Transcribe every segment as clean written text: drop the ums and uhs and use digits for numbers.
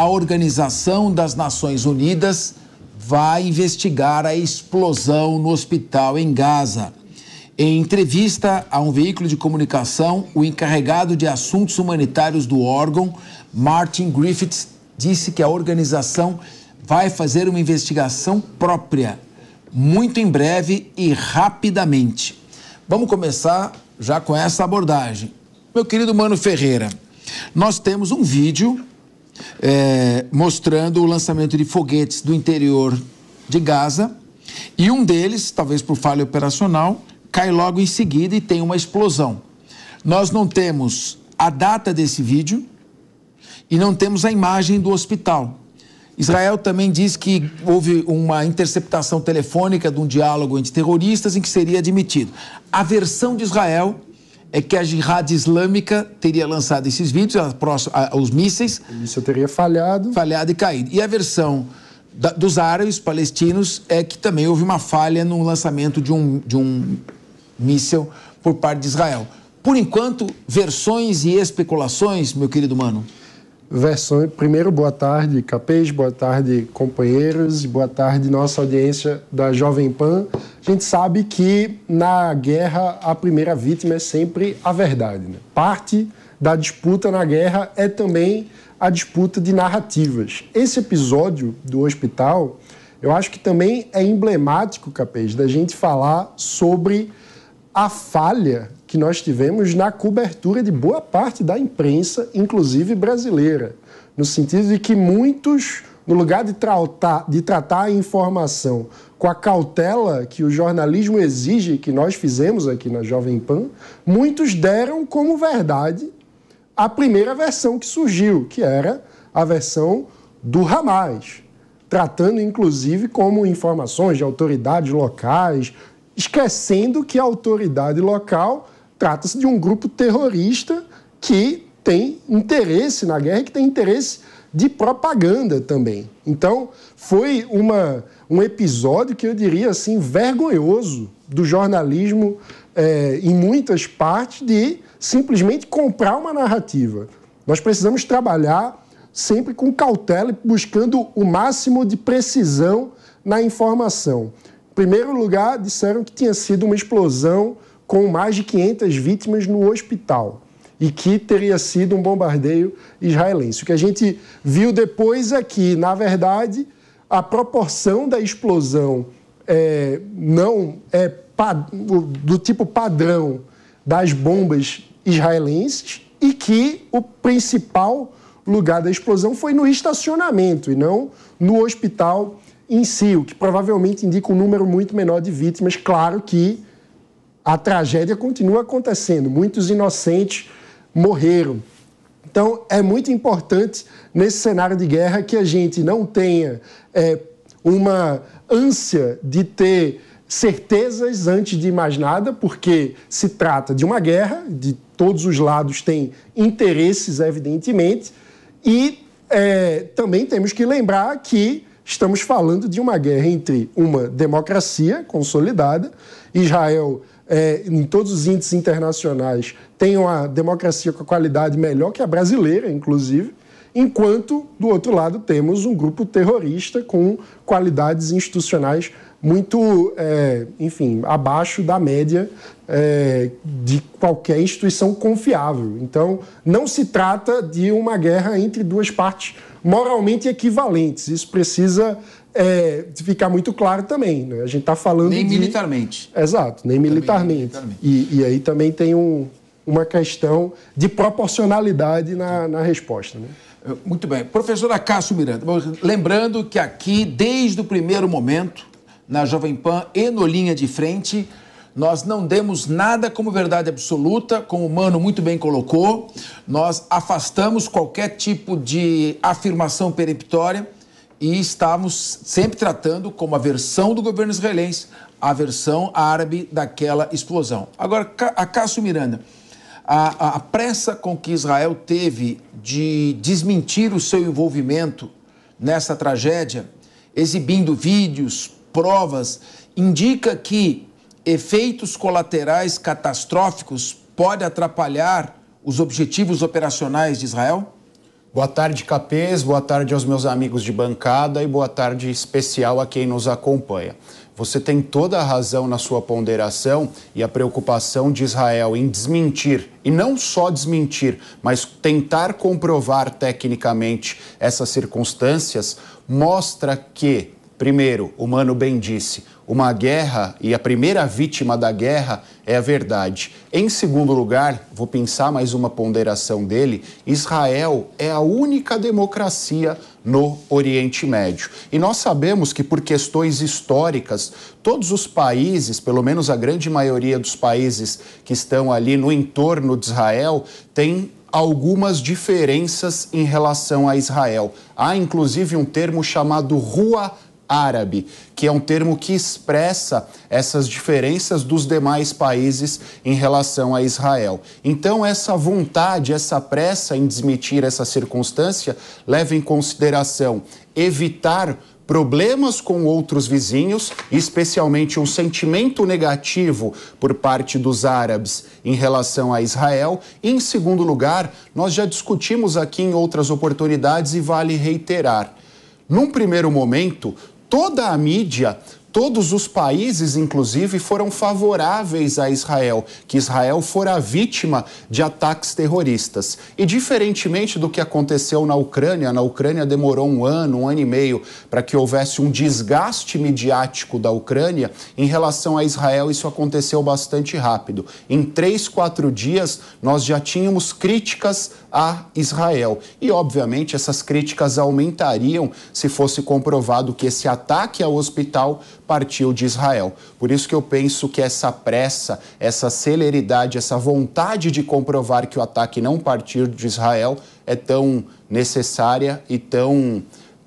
a Organização das Nações Unidas vai investigar a explosão no hospital em Gaza. Em entrevista a um veículo de comunicação, o encarregado de assuntos humanitários do órgão, Martin Griffiths, disse que a organização vai fazer uma investigação própria, muito em breve e rapidamente. Vamos começar já com essa abordagem. Meu querido Mano Ferreira, nós temos um vídeo mostrando o lançamento de foguetes do interior de Gaza, e um deles, talvez por falha operacional, cai logo em seguida e tem uma explosão. Nós não temos a data desse vídeo e não temos a imagem do hospital. Israel também diz que houve uma interceptação telefônica de um diálogo entre terroristas em que seria admitido. A versão de Israel é que a Jihad Islâmica teria lançado esses vídeos, os mísseis. O míssil teria falhado. Falhado e caído. E a versão dos árabes palestinos é que também houve uma falha no lançamento de um míssil por parte de Israel. Por enquanto, versões e especulações, meu querido Mano? Primeiro, boa tarde, Capez, boa tarde, companheiros, boa tarde, nossa audiência da Jovem Pan. A gente sabe que na guerra a primeira vítima é sempre a verdade, né? Parte da disputa na guerra é também a disputa de narrativas. Esse episódio do hospital, eu acho que também é emblemático, Capez, da gente falar sobre a falha que nós tivemos na cobertura de boa parte da imprensa, inclusive brasileira, no sentido de que muitos, no lugar de tratar a informação com a cautela que o jornalismo exige, que nós fizemos aqui na Jovem Pan, muitos deram como verdade a primeira versão que surgiu, que era a versão do Hamas, tratando, inclusive, como informações de autoridades locais, esquecendo que a autoridade local trata-se de um grupo terrorista que tem interesse na guerra, que tem interesse de propaganda também. Então, foi um episódio que eu diria assim, vergonhoso do jornalismo em muitas partes, de simplesmente comprar uma narrativa. Nós precisamos trabalhar sempre com cautela e buscando o máximo de precisão na informação. Em primeiro lugar, disseram que tinha sido uma explosão com mais de 500 vítimas no hospital e que teria sido um bombardeio israelense. O que a gente viu depois é que, na verdade, a proporção da explosão não é do tipo padrão das bombas israelenses e que o principal lugar da explosão foi no estacionamento e não no hospital em si, o que provavelmente indica um número muito menor de vítimas. Claro que a tragédia continua acontecendo, muitos inocentes morreram. Então, é muito importante, nesse cenário de guerra, que a gente não tenha uma ânsia de ter certezas antes de mais nada, porque se trata de uma guerra, de todos os lados têm interesses, evidentemente, e também temos que lembrar que estamos falando de uma guerra entre uma democracia consolidada, Israel, em todos os índices internacionais, tem uma democracia com a qualidade melhor que a brasileira, inclusive, enquanto, do outro lado, temos um grupo terrorista com qualidades institucionais muito, enfim, abaixo da média de qualquer instituição confiável. Então, não se trata de uma guerra entre duas partes moralmente equivalentes. Isso precisa ficar muito claro também, né? A gente está falando nem militarmente. Exato, nem militarmente. E aí também tem uma questão de proporcionalidade na resposta, né? Muito bem. Professora Cássio Miranda, lembrando que aqui, desde o primeiro momento, na Jovem Pan e no Linha de Frente, nós não demos nada como verdade absoluta, como o Mano muito bem colocou. Nós afastamos qualquer tipo de afirmação peremptória e estamos sempre tratando como a versão do governo israelense, a versão árabe daquela explosão. Agora, a Cássio Miranda, a pressa com que Israel teve de desmentir o seu envolvimento nessa tragédia, exibindo vídeos, provas, indica que efeitos colaterais catastróficos podem atrapalhar os objetivos operacionais de Israel? Boa tarde, Capez, boa tarde aos meus amigos de bancada e boa tarde especial a quem nos acompanha. Você tem toda a razão na sua ponderação e a preocupação de Israel em desmentir, e não só desmentir, mas tentar comprovar tecnicamente essas circunstâncias, mostra que, primeiro, o Mano bem disse, uma guerra e a primeira vítima da guerra é a verdade. Em segundo lugar, vou pensar mais uma ponderação dele, Israel é a única democracia no Oriente Médio. E nós sabemos que por questões históricas, todos os países, pelo menos a grande maioria dos países que estão ali no entorno de Israel, tem algumas diferenças em relação a Israel. Há inclusive um termo chamado Rua Árabe, que é um termo que expressa essas diferenças dos demais países em relação a Israel. Então, essa vontade, essa pressa em desmentir essa circunstância, leva em consideração evitar problemas com outros vizinhos, especialmente um sentimento negativo por parte dos árabes em relação a Israel. E, em segundo lugar, nós já discutimos aqui em outras oportunidades e vale reiterar. Num primeiro momento, toda a mídia, todos os países, inclusive, foram favoráveis a Israel, que Israel fora vítima de ataques terroristas. E, diferentemente do que aconteceu na Ucrânia demorou um ano e meio, para que houvesse um desgaste midiático da Ucrânia, em relação a Israel isso aconteceu bastante rápido. Em 3, 4 dias, nós já tínhamos críticas a Israel. E, obviamente, essas críticas aumentariam se fosse comprovado que esse ataque ao hospital partiu de Israel. Por isso que eu penso que essa pressa, essa celeridade, essa vontade de comprovar que o ataque não partiu de Israel é tão necessária e tão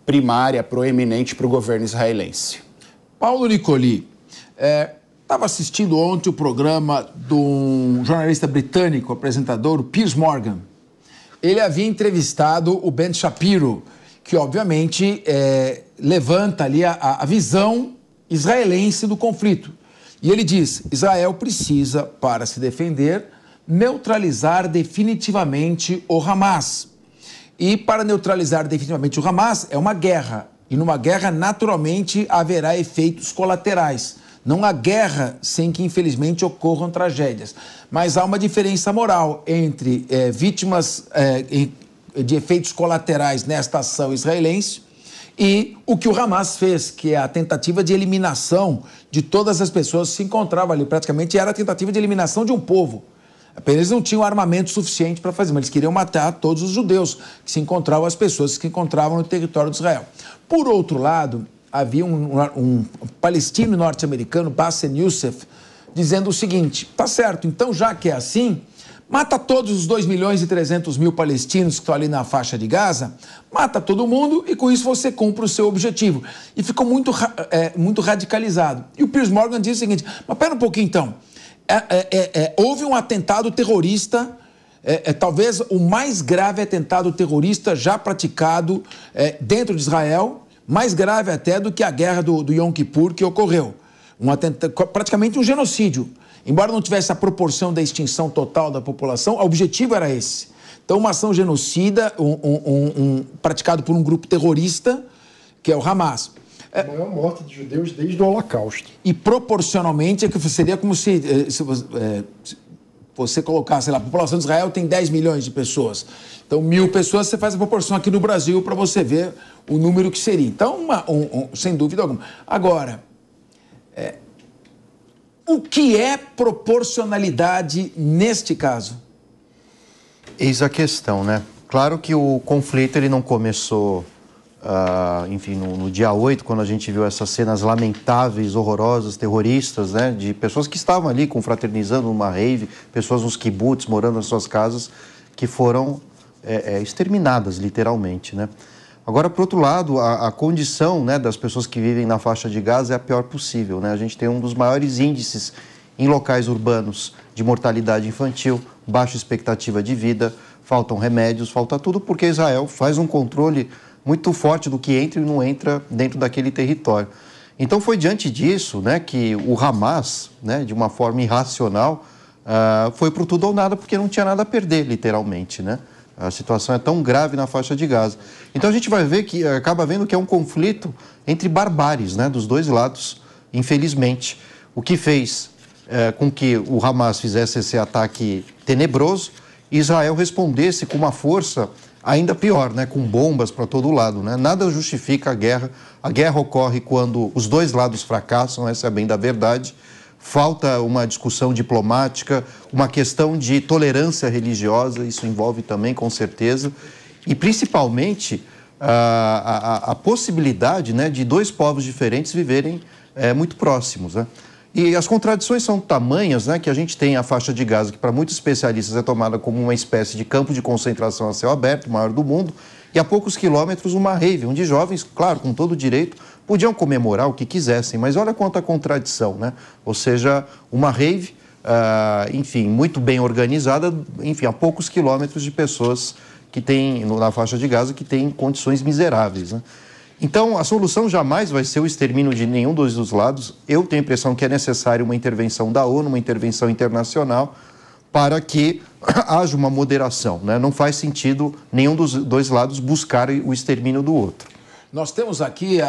primária, proeminente para o governo israelense. Paulo Nicoli, estava assistindo ontem o programa de um jornalista britânico, apresentador, o Piers Morgan. Ele havia entrevistado o Ben Shapiro, que obviamente levanta ali a visão israelense do conflito. E ele diz, Israel precisa, para se defender, neutralizar definitivamente o Hamas. E para neutralizar definitivamente o Hamas é uma guerra. E numa guerra, naturalmente, haverá efeitos colaterais. Não há guerra sem que, infelizmente, ocorram tragédias. Mas há uma diferença moral entre vítimas de efeitos colaterais nesta ação israelense e o que o Hamas fez, que é a tentativa de eliminação de todas as pessoas que se encontravam ali. Praticamente era a tentativa de eliminação de um povo. Apenas não tinham armamento suficiente para fazer, mas eles queriam matar todos os judeus que se encontravam, as pessoas que se encontravam no território de Israel. Por outro lado, havia um palestino norte-americano, Bassem Youssef, dizendo o seguinte, tá certo, então já que é assim, mata todos os 2 milhões e 300 mil palestinos que estão ali na faixa de Gaza, mata todo mundo e com isso você cumpre o seu objetivo. E ficou muito radicalizado. E o Piers Morgan diz o seguinte, mas pera um pouquinho então, houve um atentado terrorista, talvez o mais grave atentado terrorista já praticado dentro de Israel, mais grave até do que a guerra do Yom Kippur que ocorreu. Praticamente um genocídio. Embora não tivesse a proporção da extinção total da população, o objetivo era esse. Então, uma ação genocida praticado por um grupo terrorista, que é o Hamas. A maior morte de judeus desde o Holocausto. E, proporcionalmente, seria como se você colocasse, sei lá, a população de Israel tem 10 milhões de pessoas. Então, 1.000 pessoas, você faz a proporção aqui no Brasil para você ver o número que seria. Então, sem dúvida alguma. Agora, o que é proporcionalidade neste caso? Eis a questão, né? Claro que o conflito ele não começou, enfim, no dia 8, quando a gente viu essas cenas lamentáveis, horrorosas, terroristas, né? De pessoas que estavam ali confraternizando numa rave, pessoas nos kibbutz, morando nas suas casas, que foram exterminadas, literalmente, né? Agora, por outro lado, a condição, né, das pessoas que vivem na faixa de Gaza é a pior possível, né? A gente tem um dos maiores índices em locais urbanos de mortalidade infantil, baixa expectativa de vida, faltam remédios, falta tudo, porque Israel faz um controle muito forte do que entra e não entra dentro daquele território. Então, foi diante disso, né, que o Hamas, né, de uma forma irracional, foi pro tudo ou nada, porque não tinha nada a perder, literalmente, né? A situação é tão grave na faixa de Gaza. Então a gente vai ver que acaba vendo que é um conflito entre barbáries, né, dos dois lados, infelizmente. O que fez com que o Hamas fizesse esse ataque tenebroso, Israel respondesse com uma força ainda pior, né, com bombas para todo lado, né? Nada justifica a guerra. A guerra ocorre quando os dois lados fracassam, essa é bem da verdade. Falta uma discussão diplomática, uma questão de tolerância religiosa, isso envolve também, com certeza, e principalmente a possibilidade, né, de dois povos diferentes viverem muito próximos, né? E as contradições são tamanhas, né, que a gente tem a faixa de Gaza, que para muitos especialistas é tomada como uma espécie de campo de concentração a céu aberto, maior do mundo, e a poucos quilômetros uma rave, onde jovens, claro, com todo direito, podiam comemorar o que quisessem, mas olha quanta contradição, né? Ou seja, uma rave, enfim, muito bem organizada, enfim, a poucos quilômetros de pessoas que têm, na faixa de Gaza, que têm condições miseráveis, né? Então, a solução jamais vai ser o extermínio de nenhum dos lados. Eu tenho a impressão que é necessária uma intervenção da ONU, uma intervenção internacional, para que haja uma moderação, né? Não faz sentido nenhum dos dois lados buscar o extermínio do outro. Nós temos aqui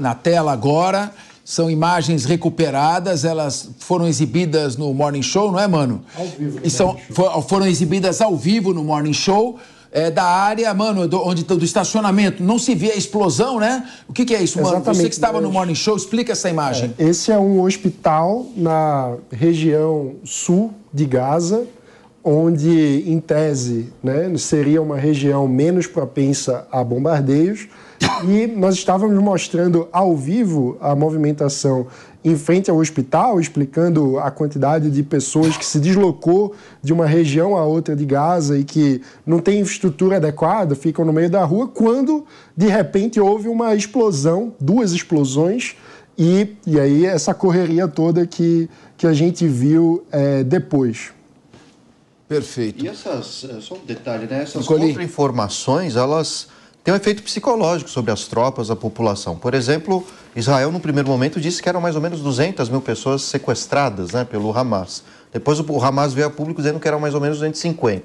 na tela agora, são imagens recuperadas, elas foram exibidas no Morning Show, não é, Mano? Ao vivo. E foram exibidas ao vivo no Morning Show, da área, Mano, do estacionamento. Não se vê a explosão, né? O que é isso, Mano? Exatamente. Você que estava no Morning Show, explica essa imagem. Esse é um hospital na região sul de Gaza, onde, em tese, né, seria uma região menos propensa a bombardeios. E nós estávamos mostrando ao vivo a movimentação em frente ao hospital, explicando a quantidade de pessoas que se deslocou de uma região a outra de Gaza e que não tem infraestrutura adequada, ficam no meio da rua, quando, de repente, houve uma explosão, duas explosões, e aí essa correria toda que a gente viu depois. Perfeito. E essas, só um detalhe, né? Essas contra-informações, elas tem um efeito psicológico sobre as tropas, a população. Por exemplo, Israel, no primeiro momento, disse que eram mais ou menos 200 mil pessoas sequestradas, né, pelo Hamas. Depois o Hamas veio a público dizendo que eram mais ou menos 250.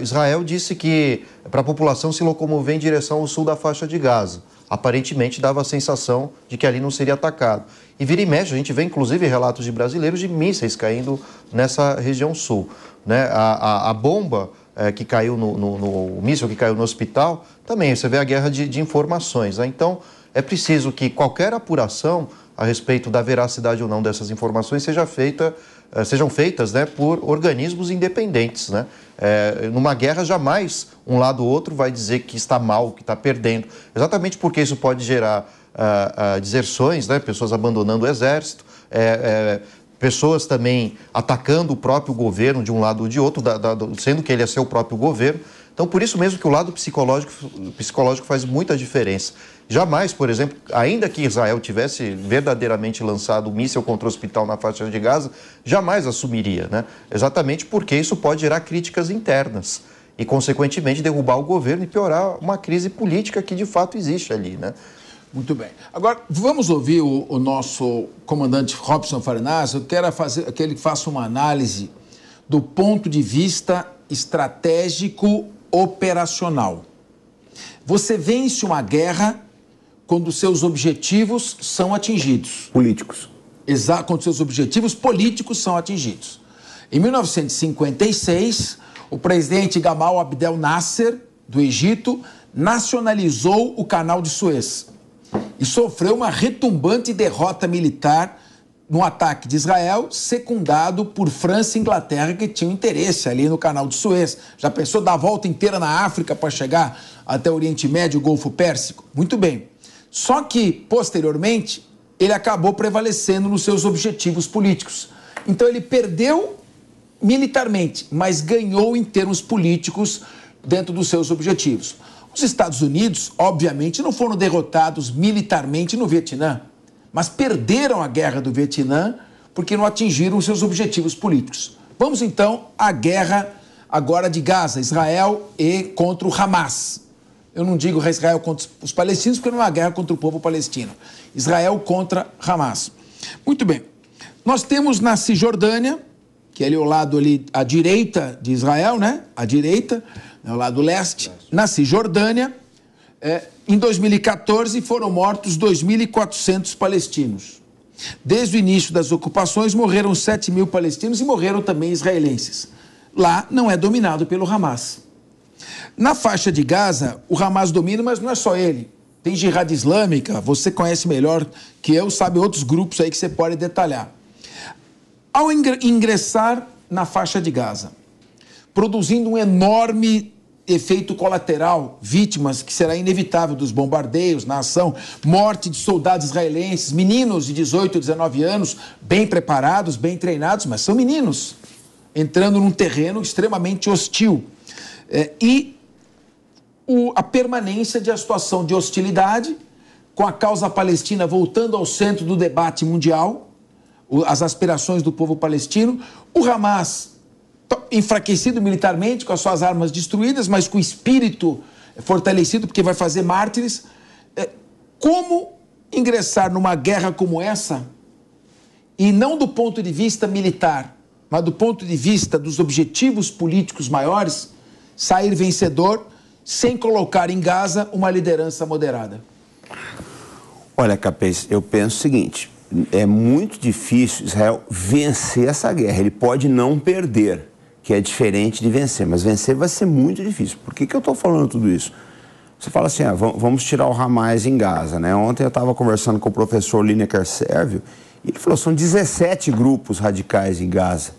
Israel disse que para a população se locomover em direção ao sul da faixa de Gaza. Aparentemente dava a sensação de que ali não seria atacado. E vira e mexe, a gente vê inclusive relatos de brasileiros de mísseis caindo nessa região sul, né? A bomba que caiu no míssil que caiu no hospital, também você vê a guerra de informações, né? Então, é preciso que qualquer apuração a respeito da veracidade ou não dessas informações sejam feitas, né, por organismos independentes, né? Numa guerra, jamais um lado ou outro vai dizer que está mal, que está perdendo. Exatamente porque isso pode gerar deserções, né? Pessoas abandonando o exército, pessoas também atacando o próprio governo de um lado ou de outro, sendo que ele é seu próprio governo. Então, por isso mesmo que o lado psicológico faz muita diferença. Jamais, por exemplo, ainda que Israel tivesse verdadeiramente lançado um míssil contra o hospital na faixa de Gaza, jamais assumiria, né? Exatamente porque isso pode gerar críticas internas e, consequentemente, derrubar o governo e piorar uma crise política que, de fato, existe ali, né? Muito bem. Agora, vamos ouvir o nosso comandante Robson Farnaz. Eu quero que ele faça uma análise do ponto de vista estratégico operacional. Você vence uma guerra quando seus objetivos são atingidos. Políticos. Exato, quando seus objetivos políticos são atingidos. Em 1956, o presidente Gamal Abdel Nasser, do Egito, nacionalizou o Canal de Suez e sofreu uma retumbante derrota militar num ataque de Israel, secundado por França e Inglaterra, que tinham interesse ali no Canal de Suez. Já pensou dar a volta inteira na África para chegar até o Oriente Médio, o Golfo Pérsico? Muito bem. Só que, posteriormente, ele acabou prevalecendo nos seus objetivos políticos. Então, ele perdeu militarmente, mas ganhou em termos políticos dentro dos seus objetivos. Os Estados Unidos, obviamente, não foram derrotados militarmente no Vietnã, mas perderam a guerra do Vietnã porque não atingiram seus objetivos políticos. Vamos, então, à guerra agora de Gaza, Israel e contra o Hamas. Eu não digo Israel contra os palestinos porque não é uma guerra contra o povo palestino. Israel contra Hamas. Muito bem. Nós temos na Cisjordânia, que é ali ao lado, ali à direita de Israel, né? À direita. ao lado leste, na Cisjordânia. Em 2014 foram mortos 2.400 palestinos. Desde o início das ocupações morreram 7 mil palestinos e morreram também israelenses. Lá não é dominado pelo Hamas. Na faixa de Gaza, o Hamas domina, mas não é só ele. Tem Jihad Islâmica, você conhece melhor que eu, sabe outros grupos aí que você pode detalhar. Ao ingressar na faixa de Gaza, produzindo um enorme efeito colateral, vítimas que será inevitável dos bombardeios na ação, morte de soldados israelenses, meninos de 18 e 19 anos, bem preparados, bem treinados, mas são meninos, entrando num terreno extremamente hostil. A permanência de uma situação de hostilidade, com a causa palestina voltando ao centro do debate mundial, as aspirações do povo palestino, o Hamas enfraquecido militarmente, com as suas armas destruídas, mas com o espírito fortalecido, porque vai fazer mártires. Como ingressar numa guerra como essa, e não do ponto de vista militar, mas do ponto de vista dos objetivos políticos maiores, sair vencedor, sem colocar em Gaza uma liderança moderada? Olha, Capez, eu penso o seguinte: é muito difícil Israel vencer essa guerra. Ele pode não perder, que é diferente de vencer, mas vencer vai ser muito difícil. Por que eu estou falando tudo isso? Você fala assim, vamos tirar o Hamas em Gaza, né? Ontem eu estava conversando com o professor Lineker Sérvio, e ele falou, são 17 grupos radicais em Gaza.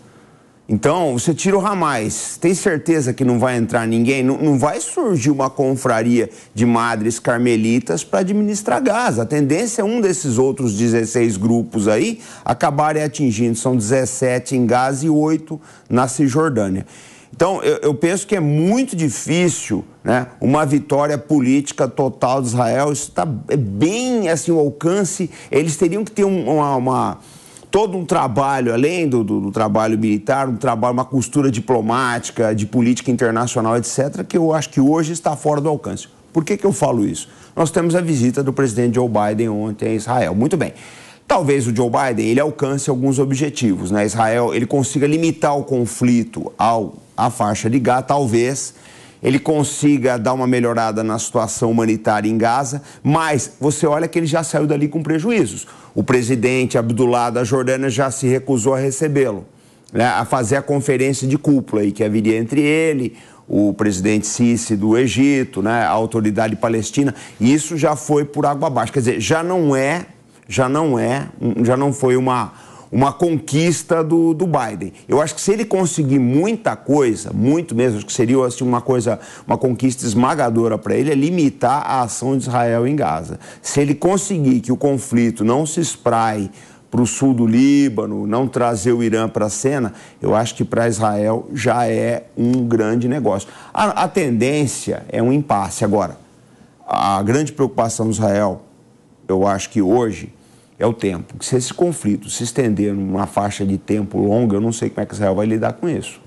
Então, você tira o Hamas, tem certeza que não vai entrar ninguém? Não vai surgir uma confraria de madres carmelitas para administrar Gaza. A tendência é um desses outros 16 grupos aí acabarem atingindo. São 17 em Gaza e 8 na Cisjordânia. Então, eu penso que é muito difícil, né, uma vitória política total de Israel. Isso está bem, assim, o alcance. Eles teriam que ter todo um trabalho, além do trabalho militar, uma costura diplomática, de política internacional, etc., que eu acho que hoje está fora do alcance. Por que eu falo isso? Nós temos a visita do presidente Joe Biden ontem a Israel. Muito bem. Talvez o Joe Biden, ele alcance alguns objetivos, né? Israel, ele consiga limitar o conflito à faixa de Gaza, talvez ele consiga dar uma melhorada na situação humanitária em Gaza, mas você olha que ele já saiu dali com prejuízos. O presidente Abdullah da Jordânia já se recusou a recebê-lo, né, a fazer a conferência de cúpula, aí, que haveria entre ele, o presidente Sisi do Egito, né, a autoridade palestina. Isso já foi por água abaixo. Quer dizer, já não foi uma conquista do Biden. Eu acho que se ele conseguir muita coisa, muito mesmo, acho que seria assim, uma conquista esmagadora para ele, é limitar a ação de Israel em Gaza. Se ele conseguir que o conflito não se espraie para o sul do Líbano, não trazer o Irã para a cena, eu acho que para Israel já é um grande negócio. A tendência é um impasse. Agora, a grande preocupação de Israel, eu acho que hoje, é o tempo. Se esse conflito se estender numa faixa de tempo longa, eu não sei como é que Israel vai lidar com isso.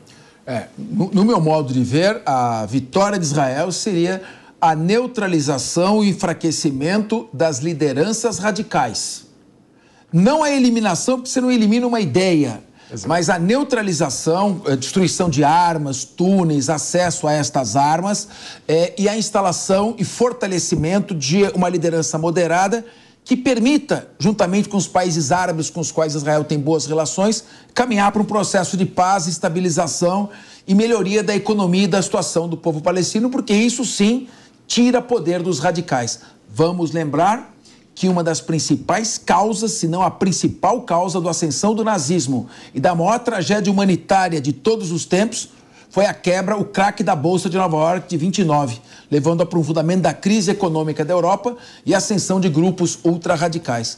No meu modo de ver, a vitória de Israel seria a neutralização e enfraquecimento das lideranças radicais. Não a eliminação, porque você não elimina uma ideia, exato, mas a neutralização, a destruição de armas, túneis, acesso a estas armas, e a instalação e fortalecimento de uma liderança moderada que permita, juntamente com os países árabes com os quais Israel tem boas relações, caminhar para um processo de paz, estabilização e melhoria da economia e da situação do povo palestino, porque isso sim tira poder dos radicais. Vamos lembrar que uma das principais causas, se não a principal causa da ascensão do nazismo e da maior tragédia humanitária de todos os tempos, foi a quebra, o craque da Bolsa de Nova York de 29, levando ao aprofundamento da crise econômica da Europa e a ascensão de grupos ultrarradicais.